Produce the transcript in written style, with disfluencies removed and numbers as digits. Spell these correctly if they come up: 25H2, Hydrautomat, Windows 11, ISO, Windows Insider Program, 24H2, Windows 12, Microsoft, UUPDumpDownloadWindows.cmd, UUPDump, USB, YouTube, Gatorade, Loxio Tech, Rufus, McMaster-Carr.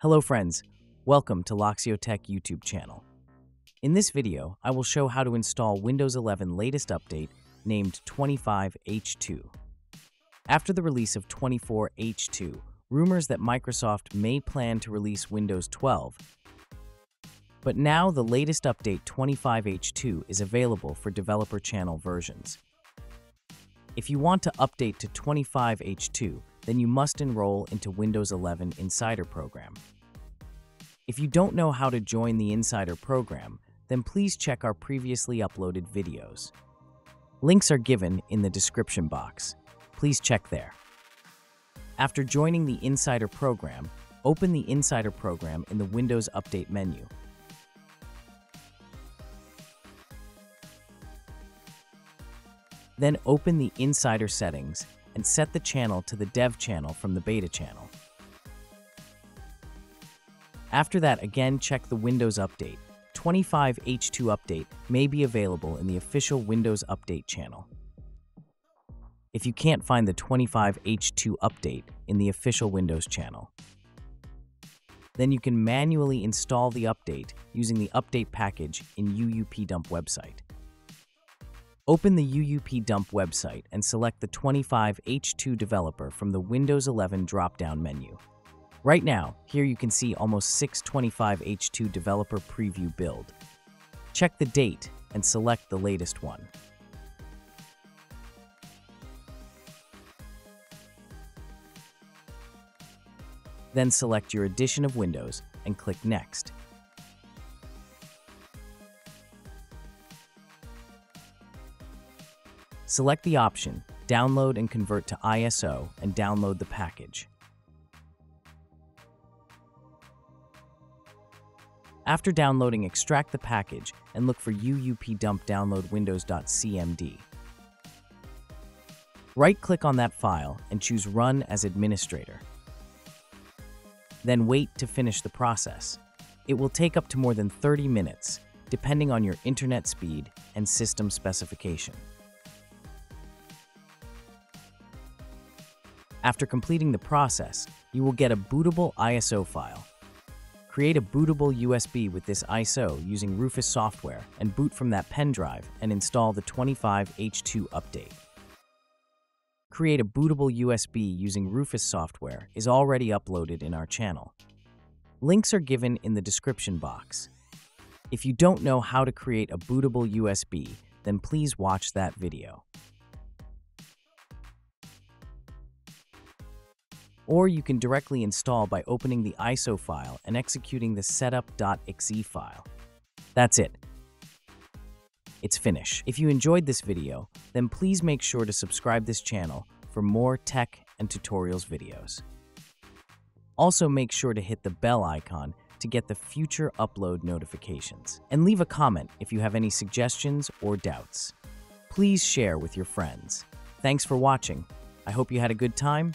Hello friends, welcome to Loxio Tech YouTube channel. In this video, I will show how to install Windows 11 latest update named 25H2. After the release of 24H2, rumors that Microsoft may plan to release Windows 12, but now the latest update 25H2 is available for developer channel versions. If you want to update to 25H2, then you must enroll into Windows 11 Insider Program. If you don't know how to join the Insider Program, then please check our previously uploaded videos. Links are given in the description box. Please check there. After joining the Insider Program, open the Insider Program in the Windows Update menu. Then open the Insider Settings and set the channel to the dev channel from the beta channel. After that, again check the Windows Update. 25H2 update may be available in the official Windows Update channel. If you can't find the 25H2 update in the official Windows channel, then you can manually install the update using the update package in UUPDump website. Open the UUPDump website and select the 25H2 developer from the Windows 11 drop-down menu. Right now, here you can see almost 6 25H2 developer preview build. Check the date and select the latest one. Then select your edition of Windows and click Next. Select the option, download and convert to ISO, and download the package. After downloading, extract the package and look for UUPDumpDownloadWindows.cmd. Right-click on that file and choose Run as Administrator. Then wait to finish the process. It will take up to more than 30 minutes, depending on your internet speed and system specification. After completing the process, you will get a bootable ISO file. Create a bootable USB with this ISO using Rufus software and boot from that pen drive and install the 25H2 update. Create a bootable USB using Rufus software is already uploaded in our channel. Links are given in the description box. If you don't know how to create a bootable USB, then please watch that video. Or you can directly install by opening the ISO file and executing the setup.exe file. That's it. It's finished. If you enjoyed this video, then please make sure to subscribe this channel for more tech and tutorials videos. Also make sure to hit the bell icon to get the future upload notifications. And leave a comment if you have any suggestions or doubts. Please share with your friends. Thanks for watching. I hope you had a good time.